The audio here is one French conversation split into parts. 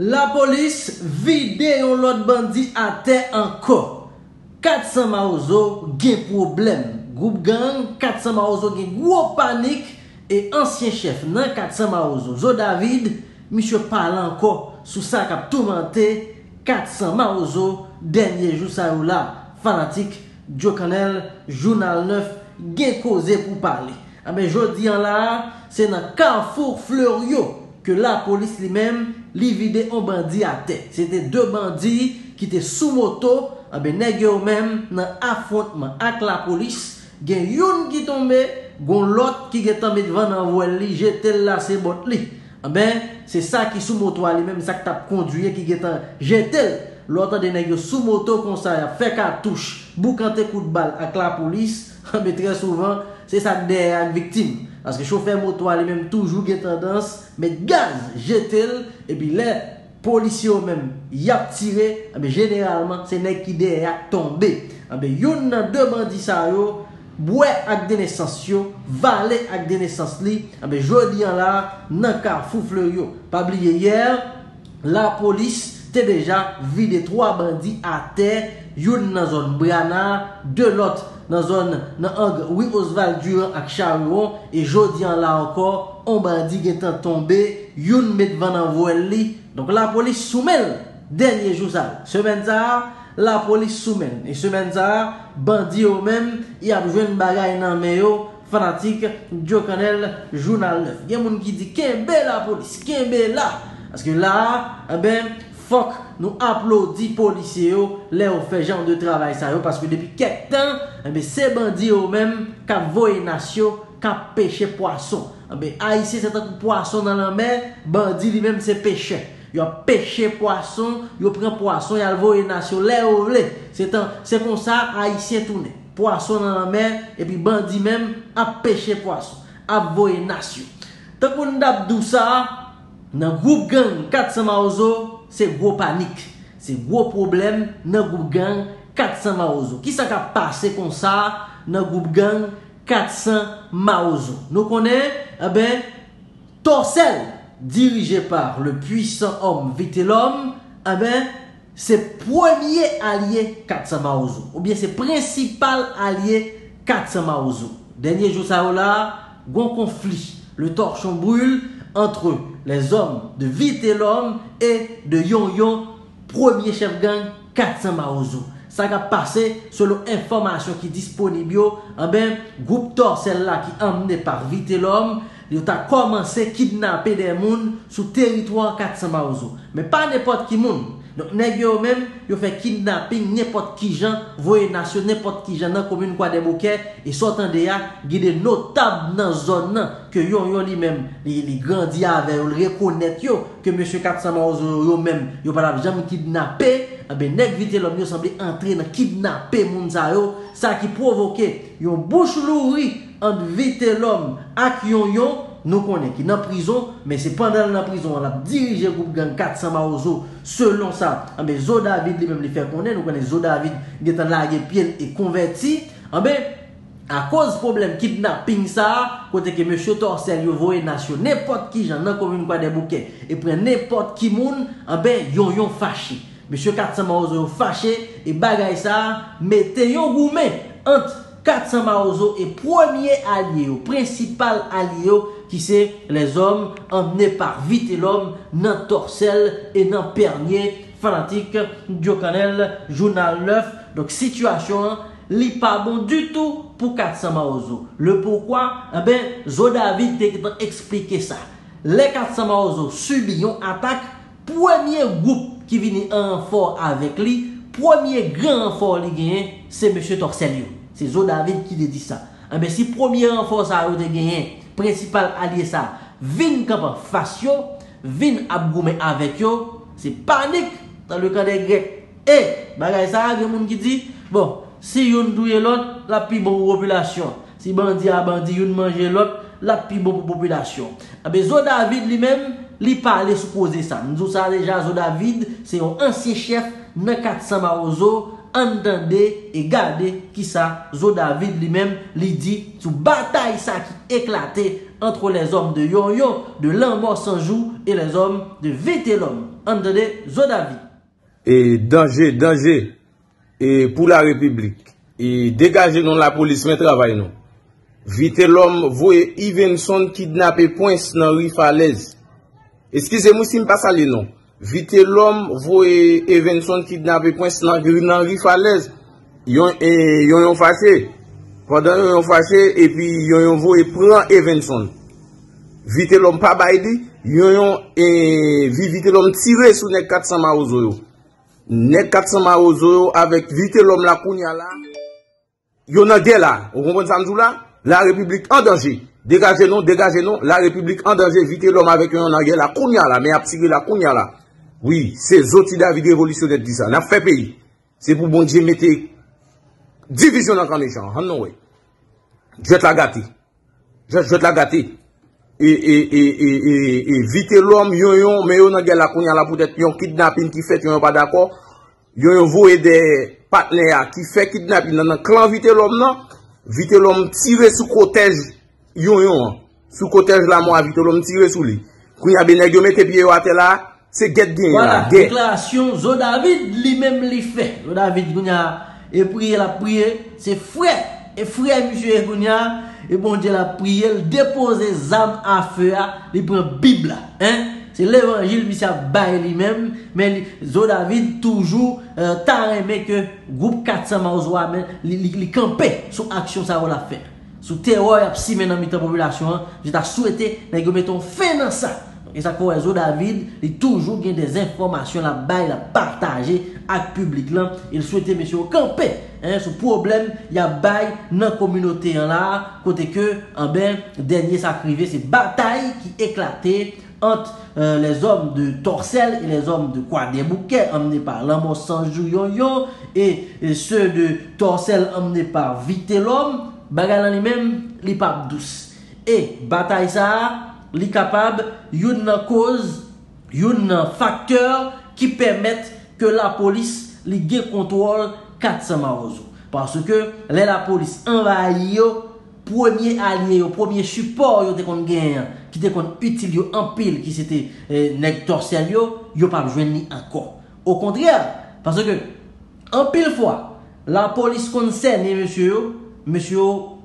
La police vide yon lot bandit à terre encore. 400 Mawozo gen problème. Groupe gang, 400 Mawozo gen gros panique. Et ancien chef nan 400 Mawozo, Zo David, monsieur parle encore sous ça cap tourmenté 400 Mawozo dernier jour ça ou là. Fanatik Djo Kanèl, Journal 9, gen causé pour parler. Ah ben jodi an là, c'est dans Carrefour Fleuriot que la police lui-même li vide un bandit à terre. C'était deux bandits qui étaient sous moto, ah ben nèg yo même dans affrontement avec la police, gen yon qui tombé. Gon l'autre qui est tombé devant en voie li jeté là c'est bon li. Ah ben c'est ça qui sous moto lui même ça qui t'a conduit qui est jeté l'autre des nèg sous moto comme ça fait cartouche boucanté coup de balle avec la police. Mais très souvent c'est ça derrière victime parce que chauffeur moto lui même toujours est tendance mettre gaz jeté et puis les policiers même y a tiré mais généralement c'est nèg qui derrière tombé. Ah ben yon nan deux bandits ça yo Boué ak de naissance yo, valé ak de naissance li, abe jodi an la, nan Carrefour Fleuriot. Pas oublier hier, la police te déjà vidé trois bandits à terre, yon nan zone Brana, deux l'autre dans zone nan Angre, oui Oswald Durand ak Charon, et jodi an la encore, on bandit qui est tombé, yon met van an voel li. Donc la police soumel, dernier jour ça, semaine ça. La police soumène. Et semaine ça, bandit au même, il a joué une bagaille dans mes Fanatik Djo Kanèl, Journal 9. Il y a des gens qui disent qu'est-ce que la police, qu'est-ce que là. Parce que là, eh ben, fuck, nous applaudis policiers, les ont fait genre de travail ça. Parce que depuis quelques temps, eh ben, ces bandits au même, qui ont voyé nation, qui ont pêché poisson. Eh ben, Haïti, c'est un poisson dans la mer, bandit lui-même, c'est pêché. Ils ont pêché poisson, ils ont pris poisson, ils ont volé nation, c'est comme ça, haïtien tourne. Poisson dans la mer, et puis bandit même, a pêché poisson, a volé nation. Tant qu'on a dit ça, dans le groupe gang 400 Mawozo, c'est gros panique, c'est gros problème dans le groupe gang 400 Mawozo. Qui ça qui a passé comme ça dans le groupe gang 400 Mawozo? Nous connaissons, eh ben, Torcel. Dirigé par le puissant homme Vitel'Homme, eh ben, c'est premier allié 400 Mawozo. Ou bien c'est principal allié 400 Mawozo. Dernier jour, ça là, gon conflit. Le torchon brûle entre les hommes de Vitel'Homme et de Yonyon, premier chef gang 400 Mawozo. Ça a passé selon information qui est disponible. Eh ben, groupe Torcel là qui emmené par Vitel'Homme. Ils ont commencé à kidnapper des gens sur le territoire 400 Mawozo. Mais pas n'importe qui monde. Donc, ils ont fait kidnapping n'importe qui gens, voyez nation, n'importe qui gens dans la commune Croix-des-Bouquets. Et sortant de là, il y a des notables dans la zone que yon lui-même, il grandit avec, il reconnaît que M. 400 Mawozo lui-même, il n'a pas jamais kidnappé. Eh bien, Vitel'Homme, il semblait entrer dans kidnapper les gens. Ça qui provoquait une bouche lourie entre Vitel'Homme et Yonyon. Nous connaissons qui est en prison, mais c'est pendant la prison on a dirigé le groupe gang 400 Mawozo. Selon ça, mais Zo David lui-même les fait connaître. Nous connaissons Zo David qui est en largué pied et converti. À cause problème kidnapping ça, côté que monsieur Torcel voye nation n'importe qui gens dans commune Croix-des-Bouquets et prend n'importe qui monde, Yonyon fâché. Monsieur 400 Mawozo fâché et bagay ça, mettez yon gourmet entre 400 Mawozo et premier allié, principal allié, qui c'est les hommes emmenés par Vitel'Homme, nan Torcel et nan Pernier, Fanatik Djo Kanèl, Journal 9. Donc, situation, li pas bon du tout pour 400 Mawozo. Le pourquoi, eh ben, Zo David te expliqué ça. Les 400 Mawozo subit une attaque, premier groupe qui vient en fort avec lui, premier grand fort li gagne, c'est monsieur Torcel. C'est Zo David qui dit ça. Eh ben, si premier renfort ça a été gagné, principal allié ça, vin kampan fasyo, vin abgoume avec yo, c'est panique dans le camp des Grecs. Et, bagay ça, il y a des gens qui disent, bon, si yon douye l'autre, la pi bon pour population. Si bandi a bandi, yon mange l'autre, la pi bon pour population. Eh ben, Zo David lui-même, li parle supposé ça. Nous ça déjà, Zo David, c'est un ancien chef, dans 400 Mawozo. Entendez et gardez qui ça Zo David lui-même lui dit sous bataille ça qui éclatait entre les hommes de Yonyon, de Lanmò San Jou et les hommes de Vitel'Homme. Entendez, Zo David. Et danger, danger. Et pour la République. Et dégagez nous la police, mais travail nous. Vitel'Homme, voyez Ivenson kidnappé point dans Rue Falaise. Excusez-moi si je ne passe pas les noms. Vitel'Homme, voyez Ivenson kidnappé point dans Rue Falaise. Yon fâché. Pendant yon fâché, et puis yon voyez prend Ivenson. Vitel'Homme pas baïdi. Vitel'Homme tiré sur les 400 Mawozo. Les 400 Mawozo avec Vitel'Homme la kounya là. Yon a guerre là. Vous comprenez ça, nous là? La République en danger. Dégagez-nous, dégagez-nous. La République en danger. Vitel'Homme avec yon a guerre là. Kounya là. Mais a psyché la kounya là. Oui, c'est Zo David révolutionnaire dit ça. N'a fait pays. C'est pour bon Dieu mettre division dans le camp méchant. Non, oui. Jette la gâté. Jette la gâté. Et Vitel'Homme, yon, mais yon a guerre là. Kounya là. Peut-être yon kidnapping qui fait, yon pas d'accord. Yon voue des partenaires qui fait kidnapping dans le clan Vitel'Homme non. Vitel'Homme tiré sous cortège Yonyon. Sous cortège la moi Vitel'Homme tiré sous lui. Quand y a bien nèg yo mette pied à terre là, c'est guet gain. Voilà, déclaration Zo David lui-même lui fait. Zo David Gounia et prier la prier, c'est frère et frère monsieur Gounia et bon Dieu la prier, il dépose les âmes à feu, il prend Bible là, hein? C'est l'évangile qui s'est baillé lui-même, mais Zo David toujours t'a aimé que groupe 400 Mawozo li campé sur action ça on l'a fait. Sous terror y a si maintenant la population, je t'a souhaité que mettons fin dans ça. Et ça quoi Zo David, il toujours gain des informations la baille la partager avec public là, il souhaitait monsieur camper hein ce problème il y a bail dans communauté là côté que en ben dernier ça privé c'est bataille qui éclatait entre les hommes de Torcel et les hommes de Croix-des-Bouquets emmenés par Lanmò San Jou Yonyon et ceux de Torcel emmenés par Vitel'Homme bagalan lui-même li pas douce et bataille ça li capable une cause une facteur qui permettent que la police li gagne contrôle 400 Mawozo parce que la police envahit premier allié, premier support qui était utile en pile, qui c'était nèg Torcel, yo pas besoin ni encore. Au contraire, parce que en pile fois, la police concernée, monsieur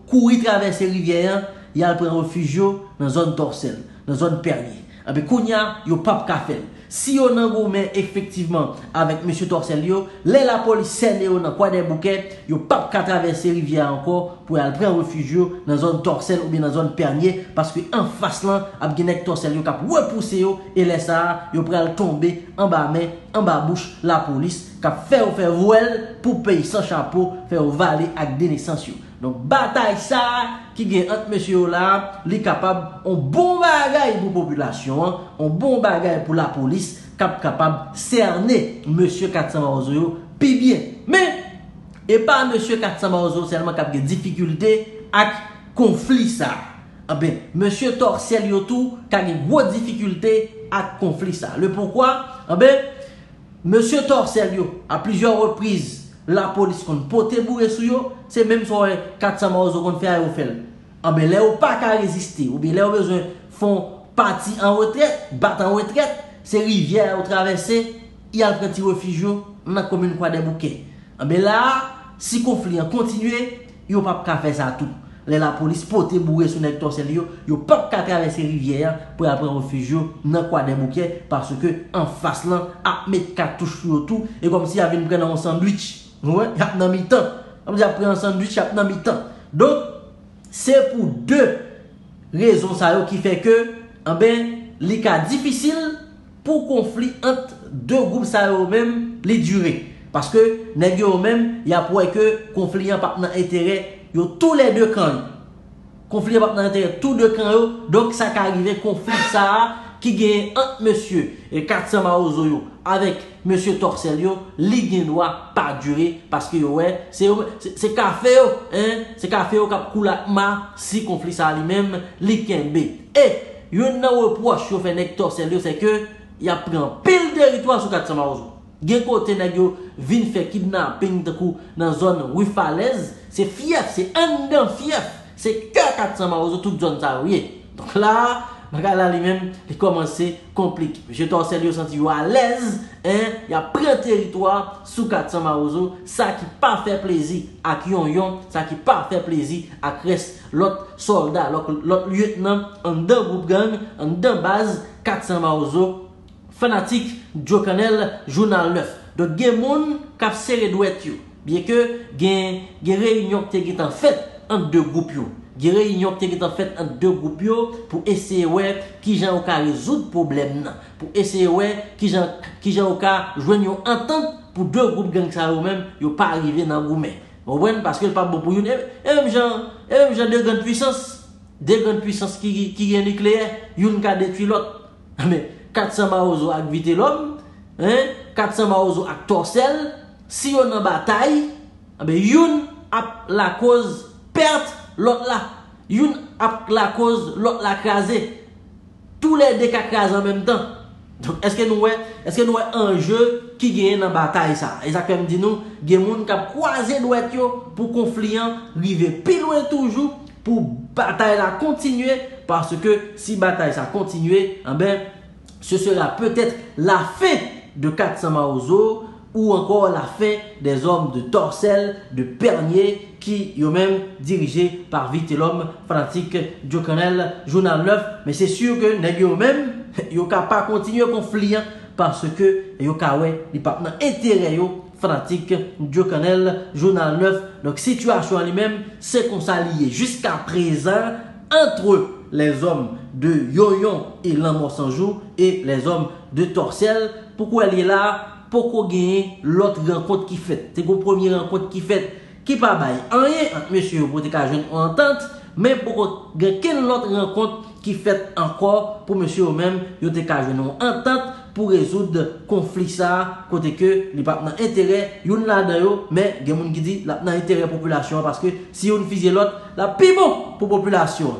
courir traverser rivière, il a pris refuge dans zone Torcel, dans zone Perrier. Avec Kounia, yo pas kafel. Si on a gommé effectivement avec monsieur Torcel, la police scène on a quoi des bouquets, yo pas qu'à traverser rivière encore pour aller prendre refuge dans zone Torcel ou bien dans zone Pernier parce que en face là, a gagné Torcel yo cap repousser yo et laisse ça, yo prend tomber en bas main, en bas bouche la police cap faire voile pour payer sans chapeau, faire valer avec dénaissance yo. Donc bataille ça qui gagne entre monsieur là, li capable on bon bagage pour population, on bon bagage pour la police, capable cerner monsieur 400 Mawozo puis bien. Mais et pas monsieur 400 Mawozo seulement qui a des difficultés avec conflit ça. Ah ben monsieur Torcel yo tout qui a des grosses difficultés avec conflit ça. Le pourquoi? Ah ben monsieur Torcel yo à plusieurs reprises la police qu'on pote bourré sur yo, c'est même sur 400 Mawozo qu'on fait à yo faire. Ah ben là, on pas qu'à résister, ou bien là, on besoin font partie en retraite, battre en retraite, c'est rivière ou traverser, il y a un petit refuge dans la commune Croix-des-Bouquets. Ah ben là, si conflit en continuer, yo pas qu'à faire ça tout. Là, la police pote bourré sur les Torcel yo, yo pas qu'à traverser rivière pour après refuge dans Croix-des-Bouquets parce que en face là, à mettre cartouche sur tout et comme si y avait une prendre un sandwich. Oui, il y a un mi-temps. On a pris un sandwich, il y a un mi-temps. Donc, c'est pour deux raisons ça qui fait que, les cas difficiles pour conflit entre deux groupes ça même, les durées. Parce que, nèg yo même, il y a pour que conflit en partenaire intérêt, yo tous les deux camps. Conflit en partenaire intérêt, tous deux camps. Donc, ça qui arrive, conflit ça qui gagne entre monsieur et 400 Mawozo yo avec monsieur Torcel yo li doit pas durer parce que ouais c'est café yo hein c'est café yo cap coula ma si conflit ça lui même li kembe et yon nan reproche yo fait nèg Torcel yo c'est que y a pris en pile territoire sur 400 Mawozo gen côté nèg yo vinn fait kidnapping dans zone Rue Falaise c'est fief c'est un fief c'est que 400 Mawozo toute zone ça oui donc là bagarre là lui-même, il commence compliqué. Monsieur Torcel yo senti yo à l'aise, hein, il a pris un territoire sous 400 Mawozo, ça qui pas fait plaisir à Yonyon, ça qui pas fait plaisir à reste l'autre soldat, l'autre lieutenant en deux groupe gang, en deux base 400 Mawozo, Fanatik Djo Kanèl, Journal 9. Donc il y a des gens qui ont serré douet yo, bien que il y a des réunions qui sont faites en deux groupes yo. Des réunions qui sont faites en deux groupes pour essayer ouais qui j'en ka résoudre problème nan, pour essayer ouais qui j'en ka joindre une entente pour deux groupes gang ça ou même yo pas arriver dans goumé. Vous voyez parce que pas bon pour yon et même gens deux grandes puissances qui gen nucléaire, yon ka détruire l'autre. Mais 400 Mawozo avec Vitel'Homme, hein, 400 Mawozo avec Torcel, si on en bataille, ben yon a la cause perte l'autre là, une a la cause, l'autre la crasé. Tous les deux crasés en même temps. Donc est-ce que nous un jeu qui gagne dans bataille ça. Exactement dit nous, gen moun k'ap croiser doit yo pour confliant river plus loin toujours pour bataille la continuer parce que si bataille ça continuer, ben ce sera peut-être la fin de 400 Mawozo ou encore la fin des hommes de Torcel, de Pernier qui eux-mêmes dirigés par Vitel'Homme, Fanatik Djo Kanèl, Journal 9. Mais c'est sûr que nèg yo même yo ka pas continuer conflit parce que yo ka wè li pa nan intérêt yo Fanatik Djo Kanèl, Journal 9. Donc situation lui-même c'est qu'on s'allie jusqu'à présent entre les hommes de Yonyon et Lanmò San Jou et les hommes de Torcel. Pourquoi elle est là? Pourquoi gagner l'autre rencontre qui fait? C'est une première rencontre qui fait qui pas bail rien entre monsieur pour te joindre en entente, mais pourquoi gagner l'autre rencontre qui fait encore pour monsieur même yo te joindre en entente pour résoudre conflit ça côté que li pas intérêt yon là dedans mais gen moun qui dit la nan intérêt population parce que si yon fise l'autre la pi bon pour population.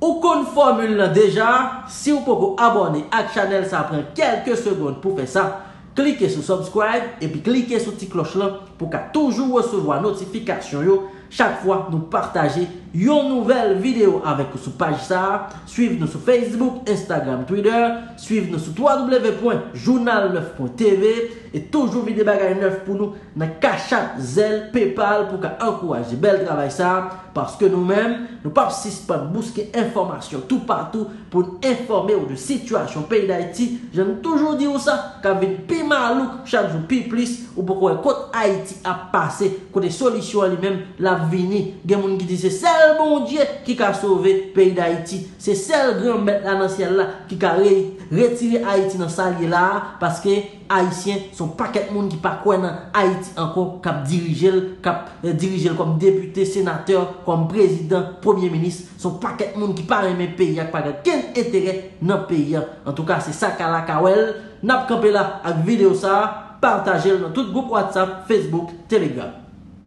Ou kon formule là déjà si vous pouvez abonner à la chaîne ça prend quelques secondes pour faire ça. Cliquez sur subscribe et puis cliquez sur petite cloche là pour qu'à toujours recevoir notification yo chaque fois nous partager une nouvelle vidéo avec vous sur page ça. Suivez-nous sur Facebook, Instagram, Twitter, suivez-nous sur www.journal9.tv et toujours vidéo bagay neuf pour nous dans Cash App, Zelle, PayPal pour qu'à encourager bel travail ça parce que nous-mêmes nous pas suspendre bousquer information tout partout pour informer de situation pays d'Haïti. J'aime toujours dire ça quand pi malouk chaque jour pi plus ou pourquoi côte Haïti a passé côté solution lui-même la vini gen moun qui dit c'est seul bon Dieu qui a sauvé pays d'Haïti, c'est seul grand maître là dans ciel là qui a retiré Haïti dans sa lié là parce que haïtiens sont paquet moun qui pas croire dans Haïti encore cap diriger comme député, sénateur, comme président, premier ministre, sont paquet moun qui pas aimer pays, pas quel intérêt dans pays. En tout cas, c'est ça kala kawel. N'a pas campé là avec vidéo ça, partagez-le dans tout groupe WhatsApp, Facebook, Telegram.